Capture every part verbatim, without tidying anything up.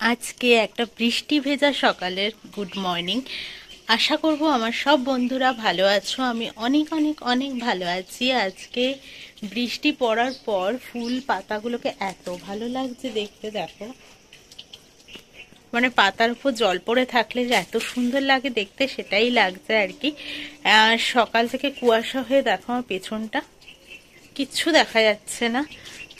आज के एक बिस्टी भेजा सकालेर गुड मर्निंग। आशा करब आमार सब बंधुरा भालो आछो। आमी अनेक अनेक अनेक भालो आछि। आज के बिस्टी पड़ार पर फुल पातागुलोके एतो भालो लागछे देखते। देखो माने पातार उपर जल पड़े थाकले जे एतो सुंदर लागे देखते सेटाई लागछे आर कि। सकाल थेके कुयाशा हये देखो आमार पेछनटा किच्छु देखा जाच्छे ना।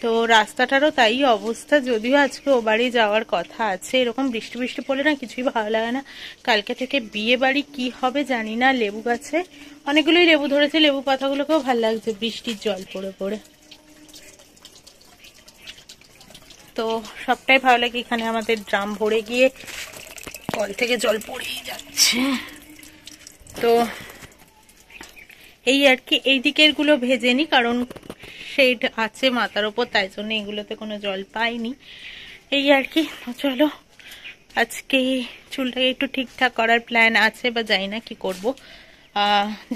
तो रास्ताटारो ताई अवस्था। जदिव आज के बाड़ी जावार कथा आछे, एरकम बिस्टी बिस्टी पड़े ना किछुई भालो लागे ना। कालके थेके बिये बाड़ी कि होबे जानि ना। लेबू गाছে अनेकगुलोई लेबू धरेছে, लेबू पाताগুলোকেও ভালো লাগছে বৃষ্টির জল পড়ে পড়ে। তো সবটাই ভালো লাগে। এখানে আমাদের ড্রাম ভরে গিয়ে কল থেকে জল পড়েই যাচ্ছে। তো এই আর কি এই দিকের গুলো ভেজে নি, কারণ शेड आछे माथार ओपर ताই জন্য এগুলোতে কোনো জল পাইনি এই আর কি। চলো আজকে চুলটাকে একটু ঠিকঠাক করার প্ল্যান আছে বা যাই না কি করব।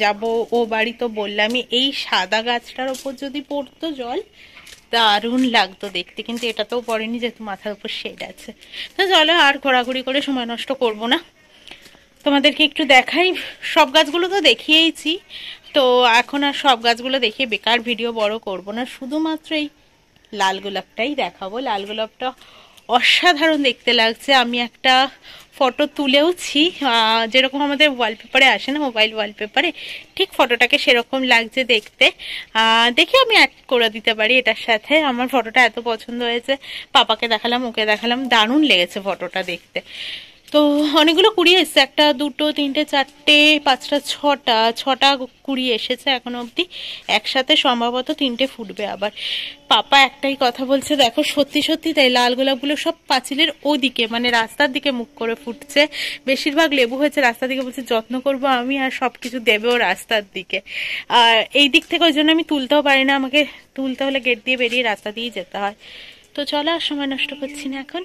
যাব ও বাড়ি তো বললামই। এই সাদা গাছটার ওপর যদি পড়তো জল দারুণ লাগতো দেখতে, কিন্তু এটা তো পড়েনি যেহেতু মাথার উপর শেড আছে। তো চলো আর ঘোরাঘুরি করে সময় নষ্ট করব না। তোমাদেরকে একটু দেখাই। সব গাছগুলো তো দেখিয়েইছি, তো এখন আর সব গাছগুলো দেখিয়ে বেকার ভিডিও বড় করব না। শুধুমাত্র এই লাল গোলাপটাই দেখাবো। লাল গোলাপটা অসাধারণ দেখতে লাগছে। আমি একটা ফটো তুলেওছি, যেরকম আমাদের ওয়ালপেপারে আসে না মোবাইল ওয়ালপেপারে, ঠিক ফটোটাকে সেরকম লাগছে দেখতে। দেখি আমি অ্যাড করে দিতে পারি এটার সাথে। আমার ফটোটা এত পছন্দ হয়েছে, পাপাকে দেখালাম, ওকে দেখালাম, দারুণ লেগেছে ফটোটা দেখতে। তো অনেকগুলো কুড়ি এসছে, একটা দুটো তিনটে চারটে পাঁচটা ছটা ছটা কুড়ি এসেছে এখন অবধি। একসাথে সম্ভবত তিনটে ফুটবে আবার। পাপা একটাই কথা বলছে, দেখো সত্যি সত্যি তাই লাল গোলাপগুলো সব পাঁচিলের ওদিকে মানে রাস্তার দিকে মুখ করে ফুটছে। বেশিরভাগ লেবু হয়েছে রাস্তার দিকে, বলছে যত্ন করবো আমি আর সব কিছু দেবেও রাস্তার দিকে। আর এই দিক থেকে ওই জন্য আমি তুলতেও পারি না, আমাকে তুলতে হলে গেট দিয়ে বেরিয়ে রাস্তা দিয়েই যেতে হয়। তো চলো আর সময় নষ্ট করছি না এখন।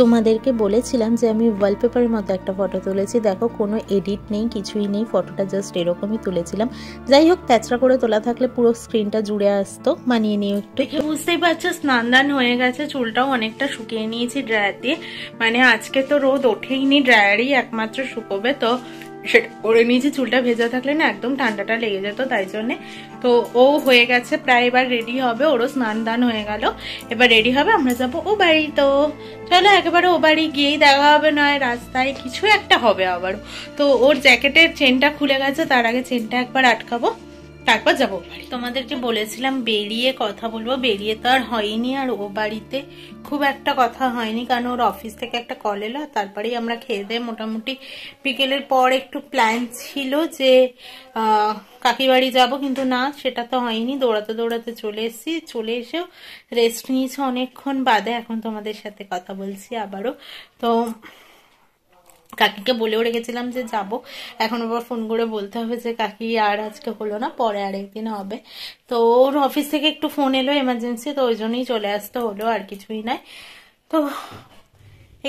তোমাদেরকে বলেছিলাম যে আমি ওয়ালপেপারের মতো একটা ফটো তুলেছি। দেখো কোনো এডিট নেই, কিছুই নেই, ফটোটা জাস্ট এরকমই তুলেছিলাম। যাই হোক প্যাচরা করে তোলা থাকলে পুরো স্ক্রিনটা জুড়ে আসতো, মানিয়ে নিয়ে একটু। বুঝতেই পারছো স্নান দান হয়ে গেছে, চুলটাও অনেকটা শুকিয়ে নিয়েছি ড্রায়ার দিয়ে। মানে আজকে তো রোদ ওঠেইনি, ড্রায়ারই একমাত্র শুকোবে। তো সেটা করে নিয়েছি। চুলটা ভেজা থাকলে না একদম ঠান্ডাটা লেগে যেত, তাই জন্যে। তো ও হয়ে গেছে প্রায়, এবার রেডি হবে, ওরও স্নান দান হয়ে গেল, এবার রেডি হবে, আমরা যাবো ও বাড়ি। তো চলো একেবারে ও বাড়ি গিয়েই দেখা হবে, নয় রাস্তায় কিছু একটা হবে আবার। তো ওর জ্যাকেটের চেনটা খুলে গেছে, তার আগে চেনটা একবার আটকাবো, তারপর যাবো বাড়ি। তোমাদেরকে বলেছিলাম বেরিয়ে কথা বলবো, বেরিয়ে তো আর হয়নি। আর ও বাড়িতে খুব একটা কথা হয়নি, কারণ ওর অফিস থেকে একটা কল এলো, তারপরেই আমরা খেয়ে দিয়ে মোটামুটি বিকেলের পর একটু প্ল্যান ছিল যে কাকিবাড়ি যাব, কিন্তু না সেটা তো হয়নি। দৌড়াতে দৌড়াতে চলে এসেছি, চলে এসেও রেস্ট নিয়েছি অনেকক্ষণ বাদে। এখন তোমাদের সাথে কথা বলছি আবারও। তো কাকিকে বলেও রেখেছিলাম যে যাব, এখন আবার ফোন করে বলতে হবে যে কাকি আর আজকে হলো না, পরে আরেকদিন হবে। তো ওর অফিস থেকে একটু ফোন এলো এমার্জেন্সি, তো ওই জন্যই চলে আসতে হলো, আর কিছুই নাই। তো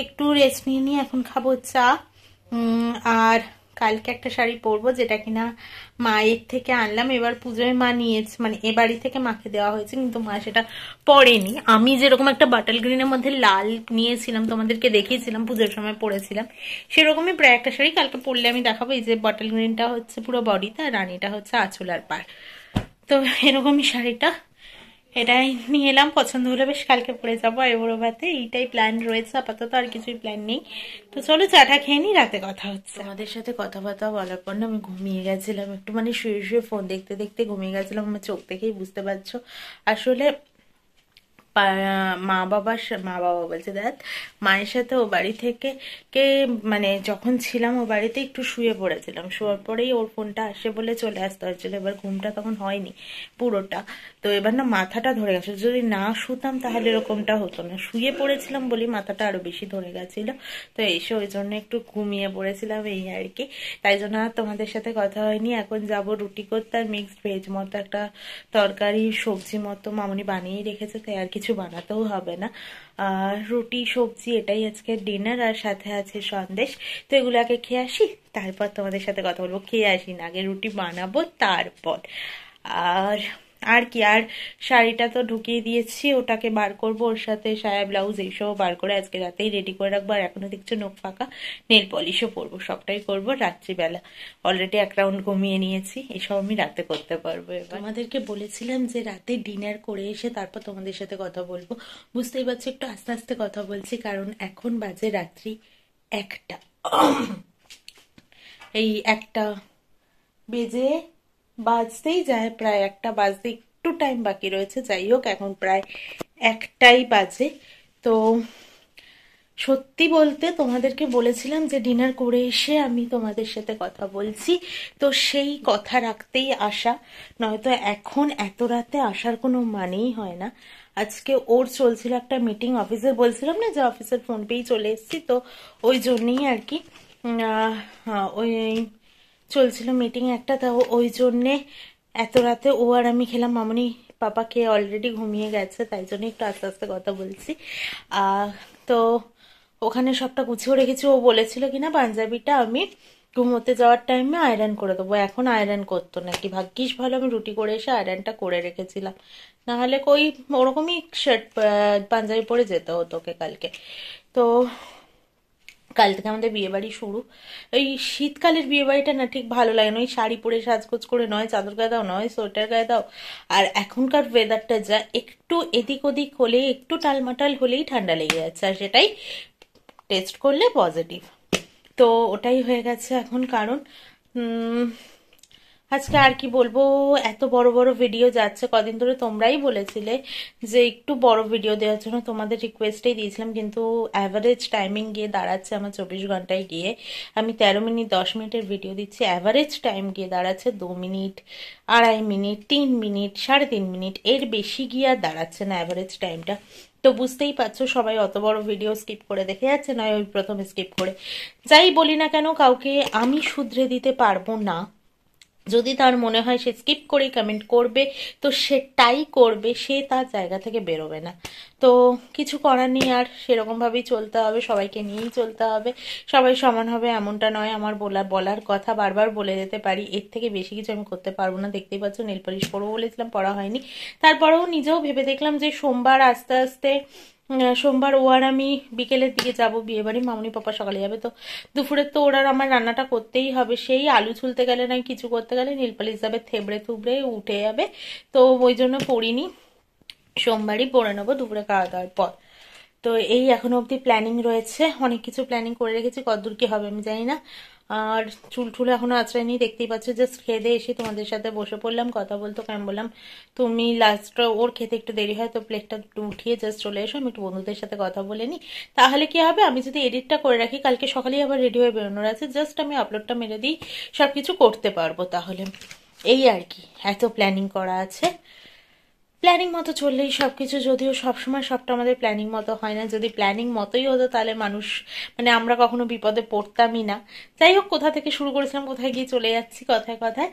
একটু রেস্ট নিয়ে নিয়ে এখন খাবো চা। আর कल के एक शाड़ी पड़ब जेटा कि ना मायर थेके आनलाम एबार पूजोय मा निये माने ए बाड़ी थेके माके देवा होयेछे किन्तु मा सेटा पड़ेनी। आमी जेरकम एक बाटल ग्रीन एर मध्य लाल नियेछिलाम तोमादेरके देखियेछिलाम पूजोर समय पड़ेछिलाम सेरकमई प्राय एक शाड़ी कालके पड़ले आमी देखाबो। एई जे बाटल ग्रीनटा होच्छे पुरो बडिते आर रानीटा होच्छे आँचल आर पार। तो एरकमई शाड़ीटा एटाई निये एलाम पसंद हलो बेश कालके पड़े जाबो एबोरो भाते एइटाई प्लान रयेछे आपातत आर किछुई प्लान नेई। तो चलो चाटा खेये नि राते कथा होच्छे। आमादेर साथे कथाबार्ता बलार पर ना आमि घुमिये गेछिलाम एकटु माने शुये शुये फोन देखते देखते घुमिये गेछिलाम। आमार चोख देखेई बुझते पारछो आसले मा बाबा मा बाबा बोलते दैट मायर साथे ओ बाड़ी थेके के माने जखन छिलाम ओ बाड़ीते एकटु शुये पड़ेछिलाम शोयार परेई ओर फोनटा आसे बोले चले आसते हयेछिलो। एबार घुमटा तखन हयनि पुरोटा तो एबार ना माथाटा धरे गेछे जोदि ना शुताम ताहले एरकमटा हतो ना शुये पड़ेछिलाम बोले माथाटा आरो बेशि धरे गेछिलो। तो एइसे ओइजন্য একটু ঘুমিয়ে পড়েছিলাম এই আর কি তাই জন্য তোমাদের সাথে কথা হয়নি। এখন যাব রুটি করতে আর মিক্সড ভেজ মতো একটা তরকারি সবজি মতো মামুনি বানিয়ে রেখেছে তাই আর কি बनाते होबे ना रुटी सब्जी एटाई आज के डिनर और साथे आछे सन्देश। तो एगुलाके खेये आसि तारपर तोमादेर साथे कथा बोलबो। खेये आसि ना आगे रुटी बानाबो तारपर आर आर कि आर शाड़ीटा तो ढुकिए दिएछि ओटाके बार करब ओर साथे साया ब्लाउज एइसब बार करे आजके रातेई रेडी करे राखबो। आर एखोनो देखछो नख फाका नेल पलिशो करब सबटाई करब रात्रि बेला। अलरेडी एक राउंड घुमिए निएछि एसब आमि राते करते पारबो। एबार तोमादेरके बलेछिलाम जे राते डिनार करे एसे तारपर तोमादेर साथे कथा बोलबो। बुझतेई पारछि एकटु आस्ते आस्ते कथा बोलछि कारण एखोन बाजे रात्रि एकटा এই একটা বেজে बाजते जाए प्राय एक बाजते एकटू टाइम बाकी रही है जाइ होक एखन प्राय एकटाई बाजे। तो सत्यि बोलते तोमादेरके बोलेछिलाम जे डिनार करे एसे आमि तोमादेर साथे कथा बोलछि तो सेई कथा राखतेई आशा नयतो एखन एत राते आसार कोनो मानेई हय ना। आज के ओर चलछिल एकटा मिटिंग अफिसे बोलछिलाम ना जे अफिसेर फोन पेई चले एसेछि तो ओई जोन्नोई आर कि ओई चलछिल मीटिंग एक ओई जोन्ने एत राते ओ आर आमि खेलाम मामुनि पापा के अलरेडी घुमिए गेছে তাই জন্য একটু আস্তে আস্তে কথা বলছি। तो ওখানে সবটা গুছিয়ে রেখেছি ও বলেছিল কিনা পাঞ্জাবিটা আমি ঘুমোতে যাওয়ার টাইমে আয়রন করে দেবো। এখন আয়রন করতে নাকি ভাগ্যিস ভালো আমি রুটি করে এসে আয়রনটা করে রেখেছিলাম না হলে কই ওরকমই শার্ট পাঞ্জাবি পরে যেতে হতো ওকে কালকে। तो कल থেকে আমাদের বিয়ে বাড়ি শুরু। এই শীতকালের বিয়ে বাড়িটা না ঠিক ভালো লাগে না, ওই শাড়ি পরে সাজগোজ করে নয় চাদর গায়ে দাও নয় সোয়েটার গায়ে দাও। আর এখনকার ওয়েদারটা যা একটু এদিক ওদিক হলে একটু টালমাটাল হলেই ঠান্ডা লেগে যাচ্ছে আর সেটাই টেস্ট করলে পজিটিভ। তো ওটাই হয়ে গেছে এখন কারণ। আজকে আর কি বলবো এত বড় বড় ভিডিও যাচ্ছে কদিন ধরে তোমরাই বলেছিলে যে একটু বড় ভিডিও দেওয়ার জন্য তোমাদের রিকোয়েস্টই দিয়েছিলাম কিন্তু এভারেজ টাইমিং গিয়ে দাঁড়াচ্ছে আমার চব্বিশ ঘন্টায় গিয়ে আমি তেরো মিনিট দশ মিনিটের ভিডিও দিচ্ছি এভারেজ টাইম গিয়ে দাঁড়াচ্ছে দুই মিনিট আড়াই মিনিট তিন মিনিট সাড়ে তিন মিনিট এর বেশি গিয়ে দাঁড়াচ্ছে না এভারেজ টাইমটা। তো বুঝতেই পারছো সবাই অত বড় ভিডিও স্কিপ করে দেখে যাচ্ছে নয় ওই প্রথম স্কিপ করে যাই বলি না কেন কাউকে আমি শুধরে দিতে পারবো না। যদি তার মনে হয় সে স্কিপ করে কমেন্ট করবে তো সেটাই করবে, সে তার জায়গা থেকে বের হবে না। তো কিছু করার নেই আর সেরকম ভাবেই চলতে হবে সবাইকে নিয়েই চলতে হবে। সবাই সমান হবে এমনটা নয় আমার বলার বলার কথা বারবার বলে যেতে পারি এর থেকে বেশি কিছু আমি করতে পারবো না। দেখতেই পাচ্ছ নেল পলিশ পরবো বলেছিলাম পরা হয়নি তারপরেও নিজেও ভেবে দেখলাম যে সোমবার আস্তে আস্তে সোমবার ও আর আমি বিকেলের দিকে যাব বিয়ে বাড়ি মামুনি পাপা সকালে যাবে তো দুপুরে তো ওরা আমার রান্নাটা করতেই হবে। সেই আলু ছুলতে গেলে না কিছু করতে গেলে নীল পালিশ যাবে থেবড়ে থুবড়ে উঠে যাবে তো ওই জন্য পড়িনি সোমবারই পরে নেবো দুপুরে খাওয়া দাওয়ার পর। তো এই এখনো অবধি প্ল্যানিং রয়েছে অনেক কিছু প্ল্যানিং করে রেখেছি কতদূর কি হবে আমি জানি না। আর চুল টুল এখনো আঁচড়াইনি দেখতেই পাচ্ছ জাস্ট খেয়ে এসে তোমাদের সাথে বসে পড়লাম কথা বলতো কেমন বললাম তুমি লাস্টটা ওর খেতে একটু দেরি হয় তো প্লেটটা একটু উঠিয়ে জাস্ট চলে এসো আমি একটু বন্ধুদের সাথে কথা বলে নিই তাহলে কি হবে আমি যদি এডিটটা করে রাখি কালকে সকালেই আবার রেডি হয়ে বেরোনোর আছে জাস্ট আমি আপলোডটা মেরে দিই সব কিছু করতে পারবো তাহলে এই আর কি এত প্ল্যানিং করা আছে। প্ল্যানিং মতো চললেই সব কিছু যদিও সবসময় সবটা আমাদের প্ল্যানিং মতো হয় না যদি প্ল্যানিং মতোই হতো তাহলে মানুষ মানে আমরা কখনো বিপদে পড়তামই না। যাই হোক কোথা থেকে শুরু করেছিলাম কোথায় গিয়ে চলে যাচ্ছি কথায় কথায়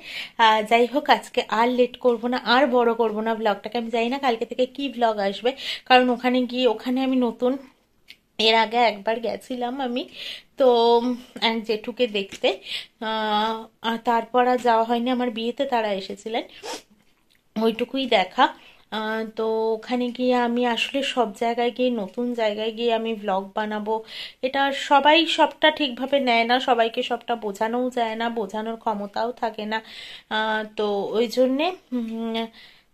যাই হোক আজকে আর লেট করব না আর বড় করব না ব্লগটাকে। আমি জানি না কালকে থেকে কি ব্লগ আসবে কারণ ওখানে গিয়ে ওখানে আমি নতুন এর আগে একবার গেছিলাম আমি তো জেঠুকে দেখতে, তারপর আর যাওয়া হয়নি। আমার বিয়েতে তারা এসেছিলেন, ওইটুকুই দেখা। তো ওখানে গিয়ে আমি আসলে সব জায়গায় গিয়ে নতুন জায়গায় গিয়ে আমি ব্লগ বানাবো, এটা সবাই সবটা ঠিকভাবে নেয় না, সবাইকে সবটা বোঝানোও যায় না, বোঝানোর ক্ষমতাও থাকে না। তো ওই জন্যে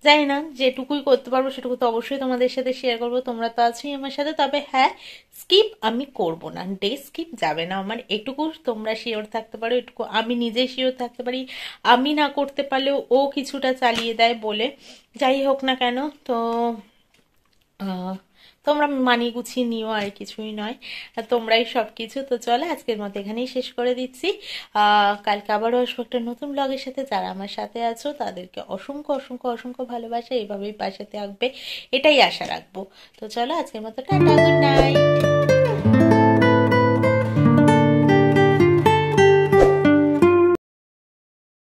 জানি না যেটুকুই করতে পারবো সেটুকু তো অবশ্যই তোমাদের সাথে শেয়ার করবো, তোমরা তো আছোই আমার সাথে। তবে হ্যাঁ, স্কিপ আমি করব না, ডে স্কিপ যাবে না আমার, এটুকু তোমরা শিওর থাকতে পারো, এটুকু আমি নিজে শিওর থাকতে পারি। আমি না করতে পারলেও ও কিছুটা চালিয়ে দেয় বলে, যাই হোক না কেন। তো তোমরা মানিয়ে গুছিয়ে নিও, আর কিছুই নয়, তোমরাই সব কিছু। তো চলো আজকের মতো এখানেই শেষ করে দিচ্ছি। কালকে আবারও আসবো একটা নতুন ব্লগের সাথে। যারা আমার সাথে আছো তাদেরকে অসংখ্য অসংখ্য অসংখ্য ভালোবাসা, এইভাবেই পাশে থাকবে এটাই আশা রাখবো। তো চলো আজকের মতো টাটা, গুড নাইট।